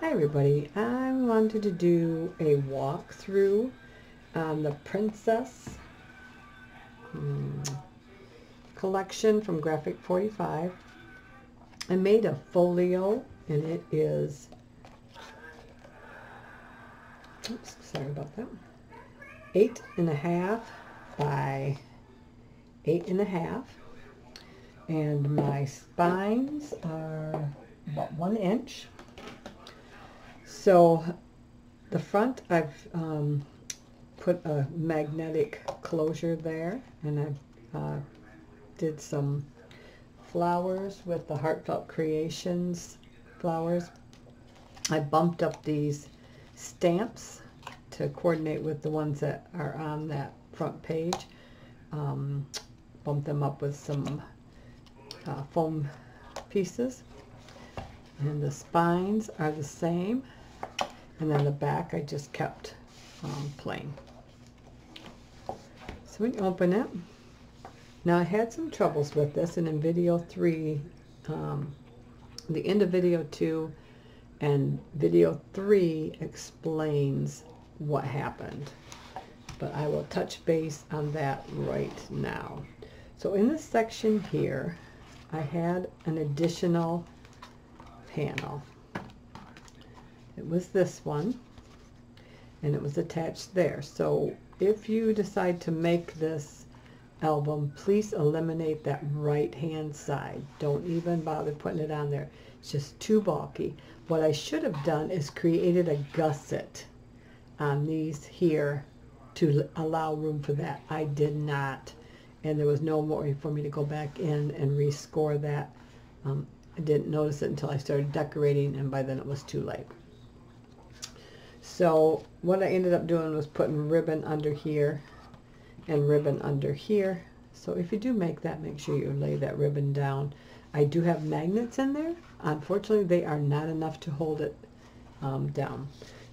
Hi everybody, I wanted to do a walkthrough on the Princess collection from Graphic 45. I made a folio and it is, oops, sorry about that, 8.5 by 8.5, and my spines are about 1 inch. So the front, I've put a magnetic closure there, and I did some flowers with the Heartfelt Creations flowers. I bumped up these stamps to coordinate with the ones that are on that front page. Bumped them up with some foam pieces, and the spines are the same. And then the back I just kept plain. So when you open it, now I had some troubles with this, and in video 3, the end of video 2 and video 3 explains what happened. But I will touch base on that right now. So in this section here, I had an additional panel. It was this one, and it was attached there. So if you decide to make this album, please eliminate that right hand side. Don't even bother putting it on there. It's just too bulky. What I should have done is created a gusset on these here to allow room for that. I did not, and there was no more for me to go back in and rescore that. I didn't notice it until I started decorating, and by then it was too late. So what I ended up doing was putting ribbon under here and ribbon under here. So if you do make that, make sure you lay that ribbon down. I do have magnets in there. Unfortunately, they are not enough to hold it down.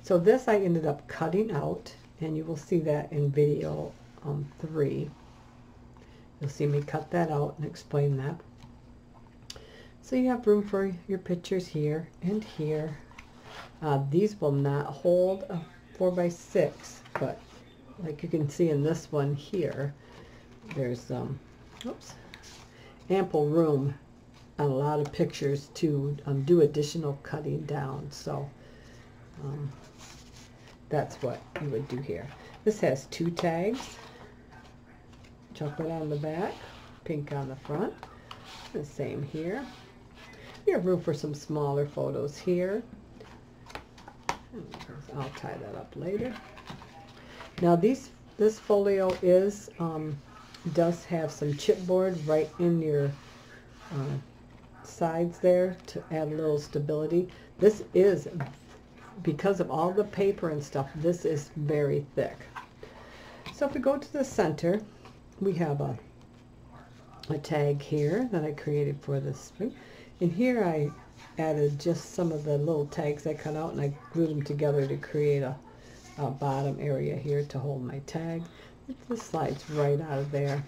So this I ended up cutting out, and you will see that in video 3. You'll see me cut that out and explain that. So you have room for your pictures here and here. These will not hold a 4x6, but like you can see in this one here, there's ample room on a lot of pictures to do additional cutting down. So that's what you would do here. This has 2 tags, chocolate on the back, pink on the front, the same here. You have room for some smaller photos here. I'll tie that up later. Now this folio is does have some chipboard right in your sides there to add a little stability. This is, because of all the paper and stuff, this is very thick. So if we go to the center, we have a tag here that I created for this thing, and here I added just some of the little tags I cut out, and I glued them together to create a bottom area here to hold my tag. It just slides right out of there,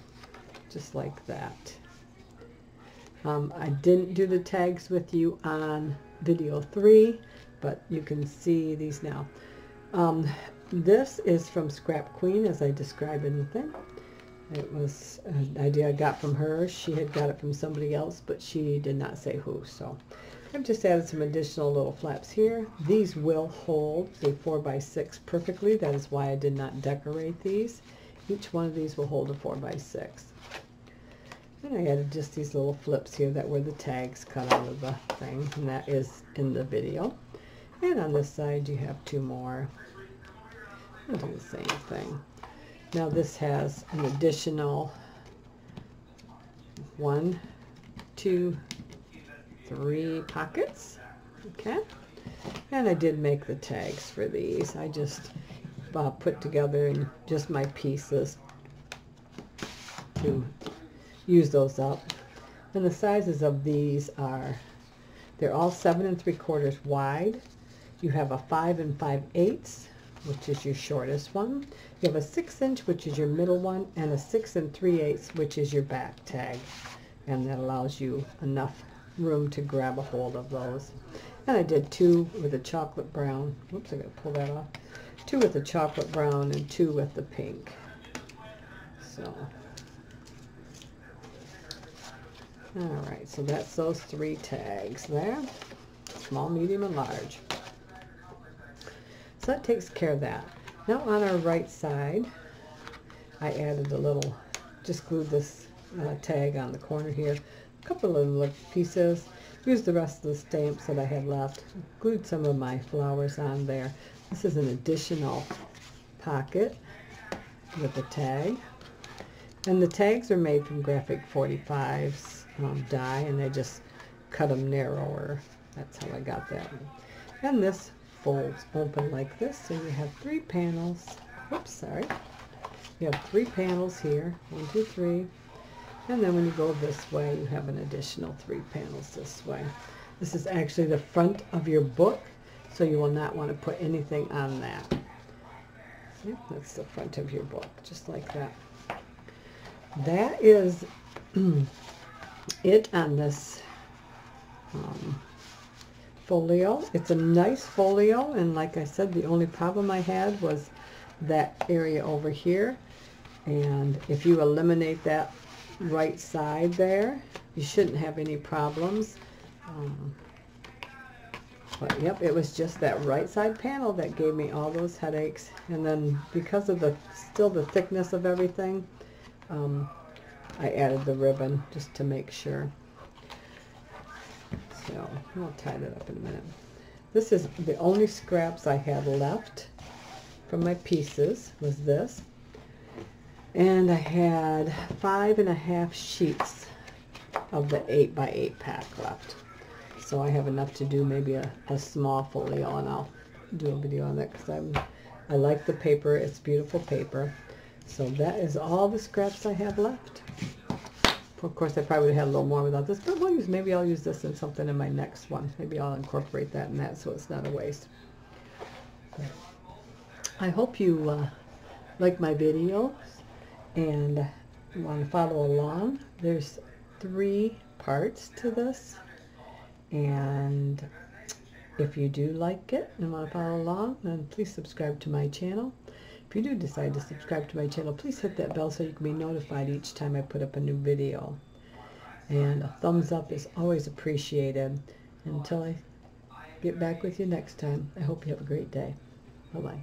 just like that. I didn't do the tags with you on video 3, but you can see these now. This is from Scrap Queen, as I described in the thing. It was an idea I got from her. She had got it from somebody else, but she did not say who. So I've just added some additional little flaps here. These will hold the 4x6 perfectly. That is why I did not decorate these. Each one of these will hold a 4x6. And I added just these little flips here that were the tags cut out of the thing, and that is in the video. And on this side you have 2 more. I'll do the same thing. Now this has an additional 1, 2, 3 pockets. Okay, and I did make the tags for these. I just put together just my pieces to use those up. And the sizes of these are, they're all 7 3/4 wide. You have a 5 5/8, which is your shortest one. You have a 6 inch, which is your middle one, and a 6 3/8, which is your back tag. And that allows you enough room to grab a hold of those. And I did two with a chocolate brown. Whoops, I gotta pull that off. Two with the chocolate brown and two with the pink. So, alright, so that's those three tags there. Small, medium, and large. So that takes care of that. Now on our right side, I added a little, just glued this tag on the corner here. A couple of little pieces. Used the rest of the stamps that I had left. Glued some of my flowers on there. This is an additional pocket with a tag. And the tags are made from Graphic 45's die, and they just cut them narrower. That's how I got that. And this folds open like this, so you have three panels. Oops, sorry. You have three panels here. 1, 2, 3. And then when you go this way, you have an additional three panels this way. This is actually the front of your book, so you will not want to put anything on that. See, that's the front of your book, just like that. That is it on this folio. It's a nice folio, and like I said, the only problem I had was that area over here. And if you eliminate that right side there, you shouldn't have any problems. But yep, it was just that right side panel that gave me all those headaches. And then because of the still the thickness of everything, I added the ribbon just to make sure. So I'll tie that up in a minute. This is the only scraps I had left from my pieces was this. And I had 5.5 sheets of the 8x8 pack left. So I have enough to do maybe a small folio, and I'll do a video on that because I like the paper. It's beautiful paper. So that is all the scraps I have left. Of course, I probably had a little more without this, but maybe I'll use this in something in my next one. Maybe I'll incorporate that in that so it's not a waste. I hope you like my videos and want to follow along. There's 3 parts to this, and if you do like it and want to follow along, then please subscribe to my channel. If you do decide to subscribe to my channel, please hit that bell so you can be notified each time I put up a new video. And a thumbs up is always appreciated. Until I get back with you next time, I hope you have a great day. Bye-bye.